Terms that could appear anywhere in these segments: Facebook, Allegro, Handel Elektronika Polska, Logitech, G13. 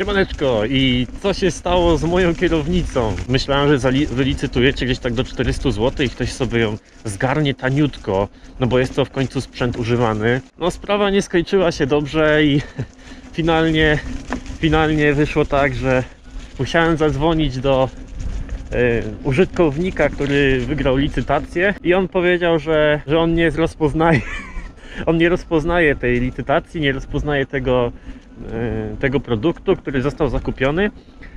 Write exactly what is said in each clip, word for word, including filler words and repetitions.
Siemaneczko, i co się stało z moją kierownicą? Myślałem, że wylicytujecie gdzieś tak do czterystu złotych i ktoś sobie ją zgarnie taniutko, no bo jest to w końcu sprzęt używany. No sprawa nie skończyła się dobrze i finalnie, finalnie wyszło tak, że musiałem zadzwonić do y, użytkownika, który wygrał licytację, i on powiedział, że, że on nie rozpoznaje, on nie rozpoznaje tej licytacji, nie rozpoznaje tego tego produktu, który został zakupiony,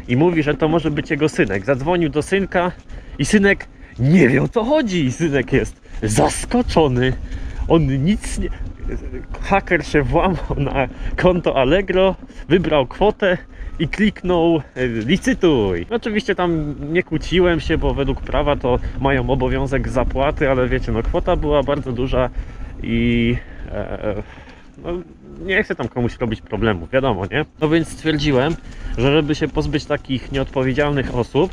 i mówi, że to może być jego synek. Zadzwonił do synka i synek nie wie, o co chodzi, i synek jest zaskoczony. On nic nie... Haker się włamał na konto Allegro, wybrał kwotę i kliknął licytuj. Oczywiście tam nie kłóciłem się, bo według prawa to mają obowiązek zapłaty, ale wiecie, no kwota była bardzo duża i... E, no, nie chcę tam komuś robić problemu, wiadomo, nie? No więc stwierdziłem, że żeby się pozbyć takich nieodpowiedzialnych osób,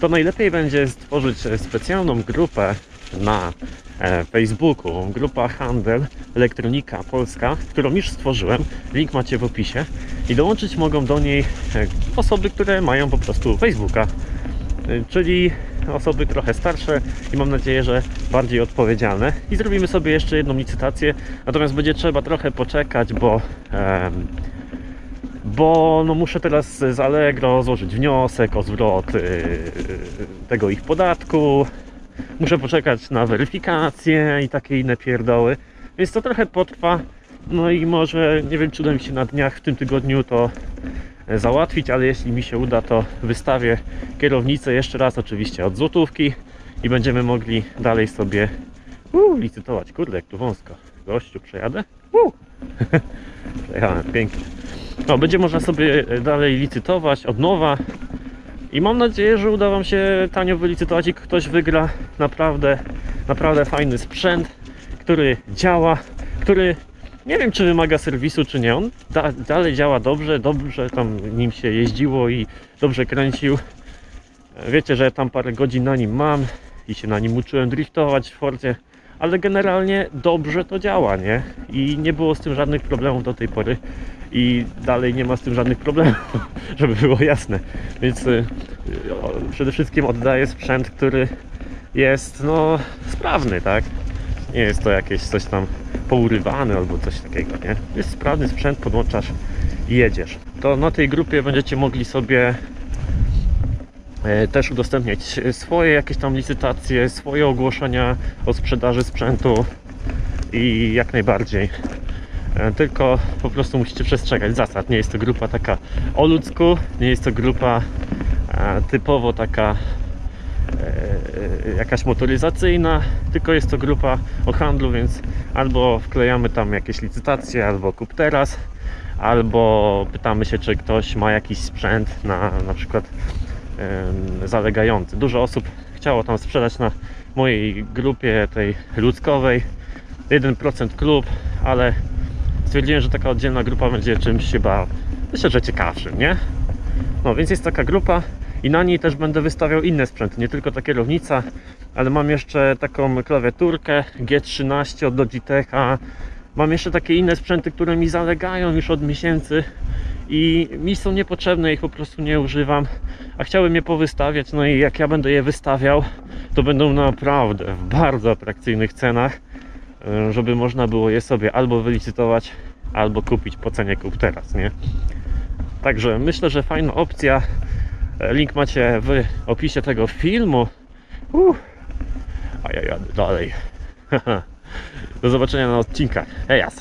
to najlepiej będzie stworzyć specjalną grupę na e, Facebooku, grupa Handel Elektronika Polska, którą już stworzyłem, link macie w opisie, i dołączyć mogą do niej osoby, które mają po prostu Facebooka, e, czyli osoby trochę starsze i mam nadzieję, że bardziej odpowiedzialne, i zrobimy sobie jeszcze jedną licytację. Natomiast będzie trzeba trochę poczekać, bo em, bo no muszę teraz z Allegro złożyć wniosek o zwrot y, tego ich podatku, muszę poczekać na weryfikację i takie inne pierdoły, więc to trochę potrwa. No i może, nie wiem, czy uda mi się na dniach w tym tygodniu to załatwić, ale jeśli mi się uda, to wystawię kierownicę jeszcze raz, oczywiście od złotówki, i będziemy mogli dalej sobie uu, licytować. Kurde, jak tu wąsko. Gościu, przejadę? Uu. Przejechałem, pięknie. No, będzie można sobie dalej licytować od nowa i mam nadzieję, że uda wam się tanio wylicytować i ktoś wygra naprawdę, naprawdę fajny sprzęt, który działa, który... Nie wiem, czy wymaga serwisu, czy nie. On da, dalej działa dobrze, dobrze tam nim się jeździło i dobrze kręcił. Wiecie, że tam parę godzin na nim mam i się na nim uczyłem driftować w Fordzie, ale generalnie dobrze to działa, nie? I nie było z tym żadnych problemów do tej pory i dalej nie ma z tym żadnych problemów, żeby było jasne. Więc y, o, przede wszystkim oddaję sprzęt, który jest, no, sprawny, tak? Nie jest to jakieś coś tam pourywane albo coś takiego, nie? Jest sprawny sprzęt, podłączasz i jedziesz. To na tej grupie będziecie mogli sobie też udostępniać swoje jakieś tam licytacje, swoje ogłoszenia o sprzedaży sprzętu i jak najbardziej. Tylko po prostu musicie przestrzegać zasad. Nie jest to grupa taka o ludzku, nie jest to grupa typowo taka jakaś motoryzacyjna, tylko jest to grupa o handlu, więc albo wklejamy tam jakieś licytacje, albo kup teraz, albo pytamy się, czy ktoś ma jakiś sprzęt na, na przykład um, zalegający. Dużo osób chciało tam sprzedać na mojej grupie tej ludzkowej, jeden procent klub, ale stwierdziłem, że taka oddzielna grupa będzie czymś chyba, myślę, że ciekawszym, nie? No więc jest taka grupa i na niej też będę wystawiał inne sprzęty, nie tylko ta kierownica, ale mam jeszcze taką klawiaturkę G trzynaście od Logitecha, mam jeszcze takie inne sprzęty, które mi zalegają już od miesięcy i mi są niepotrzebne, ich po prostu nie używam, a chciałem je powystawiać. No i jak ja będę je wystawiał, to będą naprawdę w bardzo atrakcyjnych cenach, żeby można było je sobie albo wylicytować, albo kupić po cenie kup teraz, nie? Także myślę, że fajna opcja. Link macie w opisie tego filmu. Uff. A ja jadę dalej. Do zobaczenia na odcinkach. Hej jas.